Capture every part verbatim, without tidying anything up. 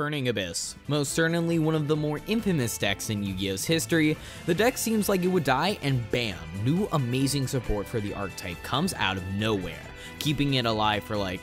Burning Abyss. Most certainly one of the more infamous decks in Yu-Gi-Oh!'s history, the deck seems like it would die and bam, new amazing support for the archetype comes out of nowhere, keeping it alive for like,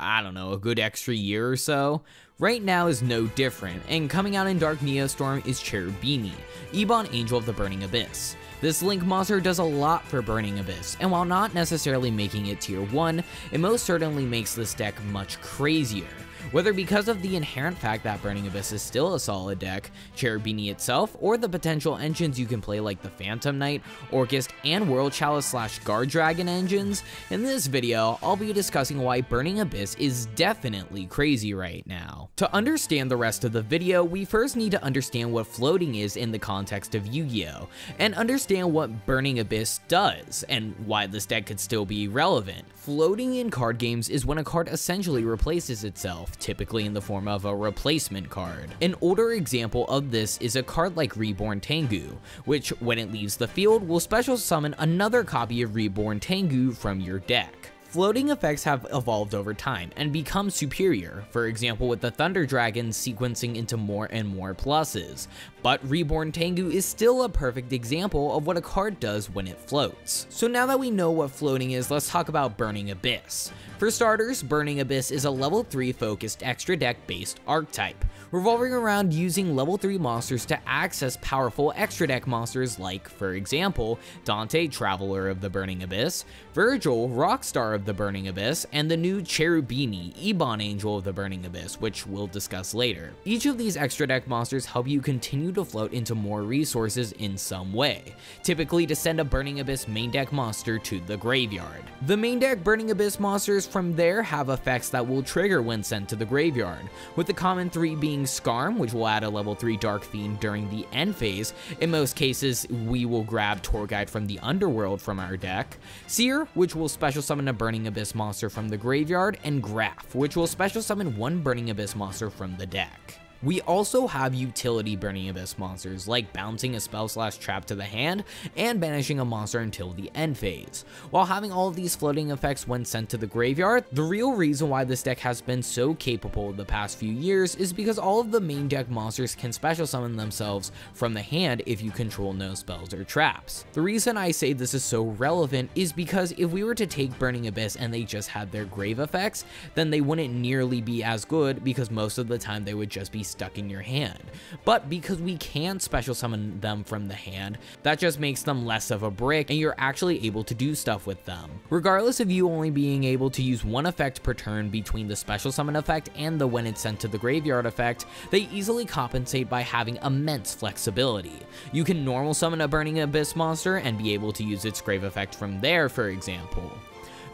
I don't know, a good extra year or so. Right now is no different, and coming out in Dark Neostorm is Cherubini, Ebon Angel of the Burning Abyss. This Link monster does a lot for Burning Abyss, and while not necessarily making it tier one, it most certainly makes this deck much crazier. Whether because of the inherent fact that Burning Abyss is still a solid deck, Cherubini itself, or the potential engines you can play like the Phantom Knight, Orcust, and World Chalice slash Guard Dragon engines, in this video, I'll be discussing why Burning Abyss is definitely crazy right now. To understand the rest of the video, we first need to understand what floating is in the context of Yu-Gi-Oh!, and understand what Burning Abyss does, and why this deck could still be relevant. Floating in card games is when a card essentially replaces itself, typically in the form of a replacement card. An older example of this is a card like Reborn Tengu, which when it leaves the field will special summon another copy of Reborn Tengu from your deck. Floating effects have evolved over time and become superior, for example with the Thunder Dragon sequencing into more and more pluses, but Reborn Tengu is still a perfect example of what a card does when it floats. So now that we know what floating is, let's talk about Burning Abyss. For starters, Burning Abyss is a level three focused extra deck based archetype, revolving around using level three monsters to access powerful extra deck monsters like, for example, Dante, Traveler of the Burning Abyss, Virgil, Rockstar of the Burning Abyss, and the new Cherubini, Ebon Angel of the Burning Abyss, which we'll discuss later. Each of these extra deck monsters help you continue to float into more resources in some way, typically to send a Burning Abyss main deck monster to the graveyard. The main deck Burning Abyss monsters from there have effects that will trigger when sent to the graveyard, with the common three being Skarm, which will add a level three Dark Fiend during the end phase. In most cases, we will grab Tour Guide from the Underworld from our deck, Seer, which will special summon a Burning Burning Abyss monster from the graveyard, and Graph, which will special summon one Burning Abyss monster from the deck. We also have utility Burning Abyss monsters, like bouncing a spell slash trap to the hand and banishing a monster until the end phase. While having all of these floating effects when sent to the graveyard, the real reason why this deck has been so capable the past few years is because all of the main deck monsters can special summon themselves from the hand if you control no spells or traps. The reason I say this is so relevant is because if we were to take Burning Abyss and they just had their grave effects, then they wouldn't nearly be as good because most of the time they would just be stuck in your hand, but because we can special summon them from the hand, that just makes them less of a brick and you're actually able to do stuff with them. Regardless of you only being able to use one effect per turn between the special summon effect and the when it's sent to the graveyard effect, they easily compensate by having immense flexibility. You can normal summon a Burning Abyss monster and be able to use its grave effect from there, for example.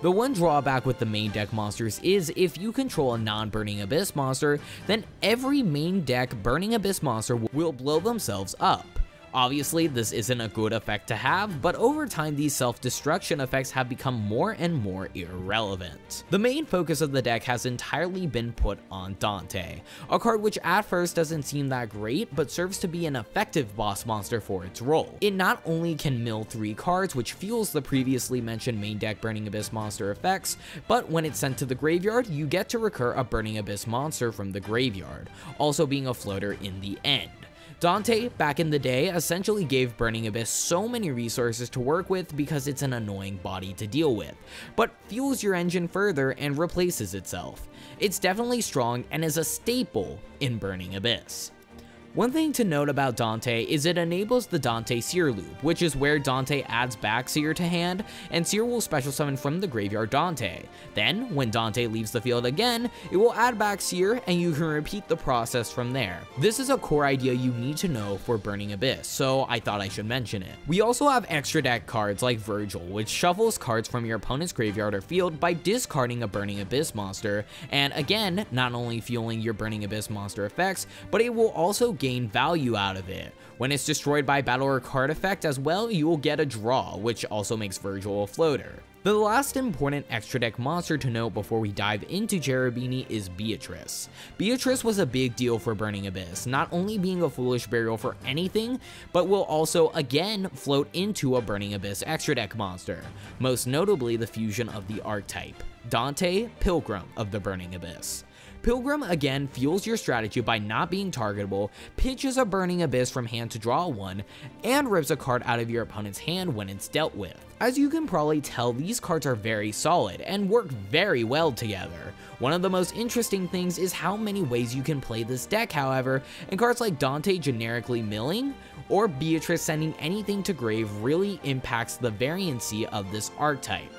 The one drawback with the main deck monsters is if you control a non-Burning Abyss monster, then every main deck Burning Abyss monster will blow themselves up. Obviously, this isn't a good effect to have, but over time these self-destruction effects have become more and more irrelevant. The main focus of the deck has entirely been put on Dante, a card which at first doesn't seem that great, but serves to be an effective boss monster for its role. It not only can mill three cards, which fuels the previously mentioned main deck Burning Abyss monster effects, but when it's sent to the graveyard, you get to recur a Burning Abyss monster from the graveyard, also being a floater in the end. Dante, back in the day, essentially gave Burning Abyss so many resources to work with because it's an annoying body to deal with, but fuels your engine further and replaces itself. It's definitely strong and is a staple in Burning Abyss. One thing to note about Dante is it enables the Dante Seer loop, which is where Dante adds back Seer to hand, and Seer will special summon from the graveyard Dante. Then, when Dante leaves the field again, it will add back Seer, and you can repeat the process from there. This is a core idea you need to know for Burning Abyss, so I thought I should mention it. We also have extra deck cards like Virgil, which shuffles cards from your opponent's graveyard or field by discarding a Burning Abyss monster, and again, not only fueling your Burning Abyss monster effects, but it will also gain value out of it. When it's destroyed by battle or card effect as well, you will get a draw, which also makes Virgil a floater. The last important extra deck monster to note before we dive into Cherubini is Beatrice. Beatrice was a big deal for Burning Abyss, not only being a foolish burial for anything, but will also again float into a Burning Abyss extra deck monster, most notably the fusion of the archetype, Dante Pilgrim of the Burning Abyss. Pilgrim again fuels your strategy by not being targetable, pitches a Burning Abyss from hand to draw one, and rips a card out of your opponent's hand when it's dealt with. As you can probably tell, these cards are very solid and work very well together. One of the most interesting things is how many ways you can play this deck, however, and cards like Dante generically milling or Beatrice sending anything to grave really impacts the variancy of this archetype.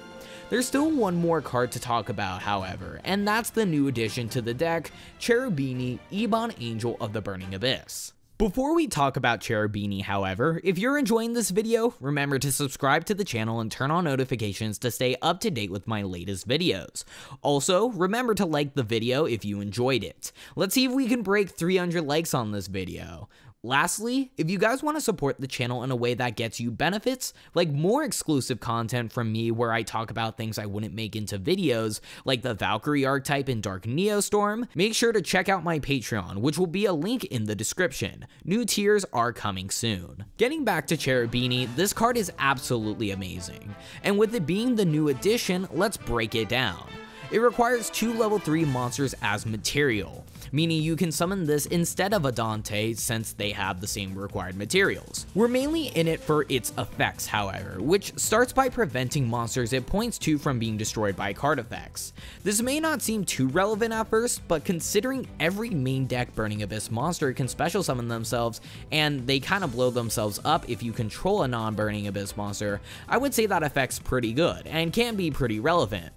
There's still one more card to talk about, however, and that's the new addition to the deck, Cherubini, Ebon Angel of the Burning Abyss. Before we talk about Cherubini, however, if you're enjoying this video, remember to subscribe to the channel and turn on notifications to stay up to date with my latest videos. Also, remember to like the video if you enjoyed it. Let's see if we can break three hundred likes on this video. Lastly, if you guys want to support the channel in a way that gets you benefits, like more exclusive content from me where I talk about things I wouldn't make into videos, like the Valkyrie archetype in Dark Neostorm, make sure to check out my Patreon, which will be a link in the description. New tiers are coming soon. Getting back to Cherubini, this card is absolutely amazing, and with it being the new addition, let's break it down. It requires two level three monsters as material, meaning you can summon this instead of a Dante since they have the same required materials. We're mainly in it for its effects, however, which starts by preventing monsters it points to from being destroyed by card effects. This may not seem too relevant at first, but considering every main deck Burning Abyss monster can special summon themselves, and they kind of blow themselves up if you control a non-Burning Abyss monster, I would say that effect's pretty good, and can be pretty relevant.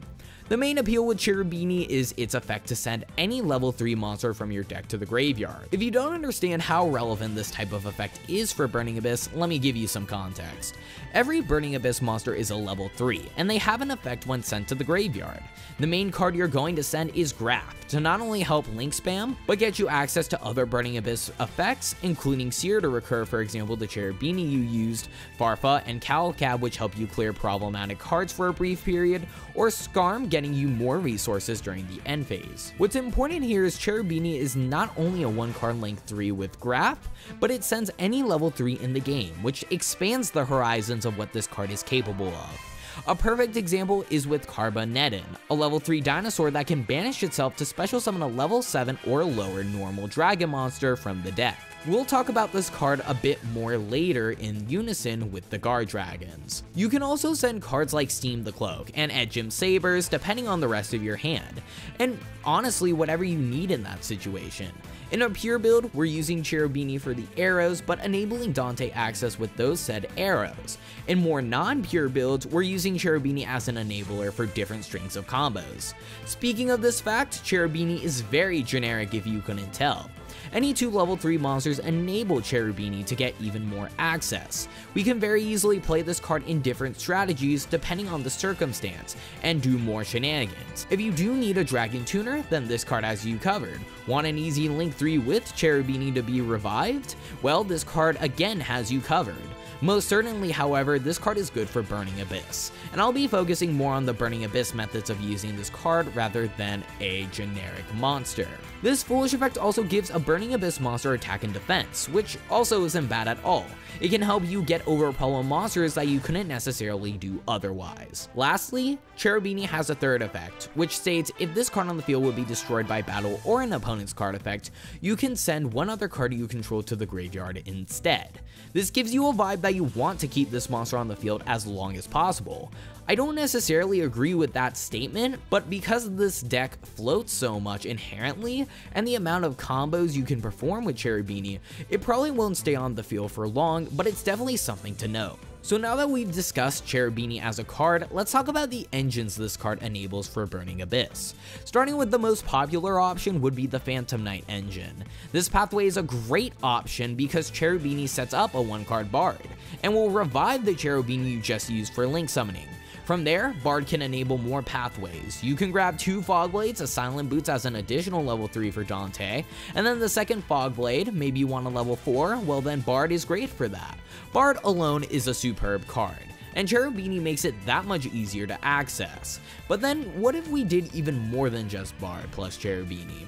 The main appeal with Cherubini is its effect to send any level three monster from your deck to the graveyard. If you don't understand how relevant this type of effect is for Burning Abyss, let me give you some context. Every Burning Abyss monster is a level three, and they have an effect when sent to the graveyard. The main card you're going to send is Graph, to not only help link spam, but get you access to other Burning Abyss effects, including Seer to recur, for example, the Cherubini you used, Farfa, and Calcab, which help you clear problematic cards for a brief period, or Skarm, get you more resources during the end phase. What's important here is Cherubini is not only a one card length three with Graph, but it sends any level three in the game, which expands the horizons of what this card is capable of. A perfect example is with Carboneddon, a level three dinosaur that can banish itself to special summon a level seven or lower normal dragon monster from the deck. We'll talk about this card a bit more later in unison with the Guard Dragons. You can also send cards like Steam the Cloak and Edge Imp Sabers depending on the rest of your hand, and honestly whatever you need in that situation. In a pure build, we're using Cherubini for the arrows but enabling Dante access with those said arrows. In more non-pure builds, we're using Cherubini as an enabler for different strings of combos. Speaking of this fact, Cherubini is very generic if you couldn't tell. Any two level three monsters enable Cherubini to get even more access. We can very easily play this card in different strategies depending on the circumstance and do more shenanigans. If you do need a dragon tuner, then this card has you covered. Want an easy link three with Cherubini to be revived? Well, this card again has you covered. Most certainly, however, this card is good for Burning Abyss, and I'll be focusing more on the Burning Abyss methods of using this card rather than a generic monster. This foolish effect also gives a Burning Abyss monster attack and defense, which also isn't bad at all. It can help you get over a problem monsters that you couldn't necessarily do otherwise. Lastly, Cherubini has a third effect, which states if this card on the field would be destroyed by battle or an opponent's card effect, you can send one other card you control to the graveyard instead. This gives you a vibe that you want to keep this monster on the field as long as possible. I don't necessarily agree with that statement, but because this deck floats so much inherently and the amount of combos you can perform with Cherubini, it probably won't stay on the field for long, but it's definitely something to know. So now that we've discussed Cherubini as a card, let's talk about the engines this card enables for Burning Abyss. Starting with the most popular option would be the Phantom Knight engine. This pathway is a great option because Cherubini sets up a one card Bard, and will revive the Cherubini you just used for link summoning. From there, Bard can enable more pathways. You can grab two Fogblades, a Silent Boots as an additional level three for Dante, and then the second Fogblade, maybe you want a level four, well then Bard is great for that. Bard alone is a superb card, and Cherubini makes it that much easier to access. But then, what if we did even more than just Bard plus Cherubini?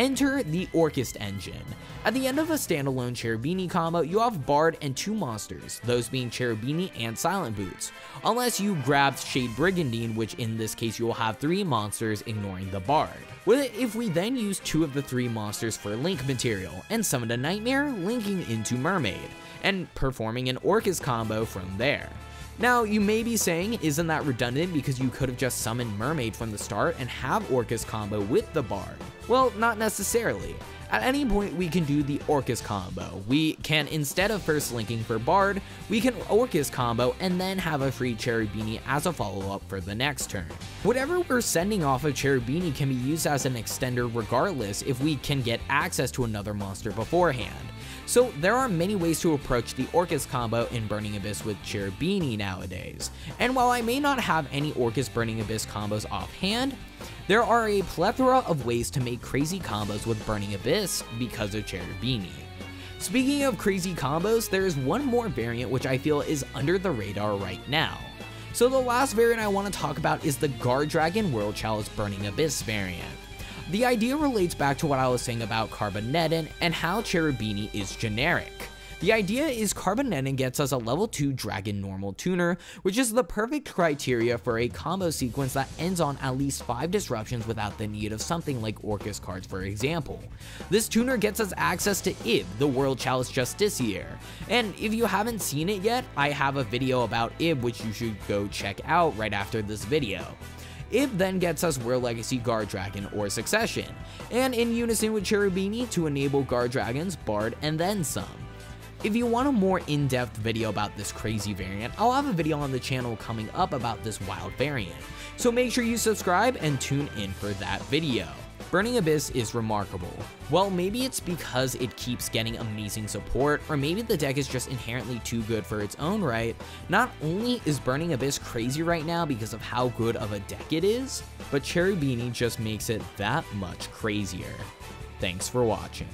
Enter the Orcust engine. At the end of a standalone Cherubini combo, you have Bard and two monsters, those being Cherubini and Silent Boots, unless you grabbed Shade Brigandine, which in this case you will have three monsters ignoring the Bard. With it, if we then use two of the three monsters for link material and summon a Nightmare, linking into Mermaid, and performing an Orcust combo from there. Now, you may be saying, isn't that redundant because you could have just summoned Mermaid from the start and have Orcust combo with the Bard? Well, not necessarily. At any point, we can do the Orcust combo. We can, instead of first linking for Bard, we can Orcust combo and then have a free Cherubini as a follow-up for the next turn. Whatever we're sending off of Cherubini can be used as an extender regardless if we can get access to another monster beforehand. So there are many ways to approach the Orcust combo in Burning Abyss with Cherubini nowadays. And while I may not have any Orcust Burning Abyss combos offhand, there are a plethora of ways to make crazy combos with Burning Abyss because of Cherubini. Speaking of crazy combos, there is one more variant which I feel is under the radar right now. So the last variant I want to talk about is the Guard Dragon World Chalice Burning Abyss variant. The idea relates back to what I was saying about Carboneddon and how Cherubini is generic. The idea is Carboneddon gets us a level two Dragon Normal Tuner, which is the perfect criteria for a combo sequence that ends on at least five disruptions without the need of something like Orcust cards, for example. This tuner gets us access to Ib, the World Chalice Justicier, and if you haven't seen it yet, I have a video about Ib which you should go check out right after this video. Ib then gets us World Legacy, Guard Dragon, or Succession, and in unison with Cherubini to enable Guard Dragons, Bard, and then some. If you want a more in-depth video about this crazy variant, I'll have a video on the channel coming up about this wild variant, so make sure you subscribe and tune in for that video. Burning Abyss is remarkable. Well, maybe it's because it keeps getting amazing support, or maybe the deck is just inherently too good for its own right. Not only is Burning Abyss crazy right now because of how good of a deck it is, but Cherubini just makes it that much crazier. Thanks for watching.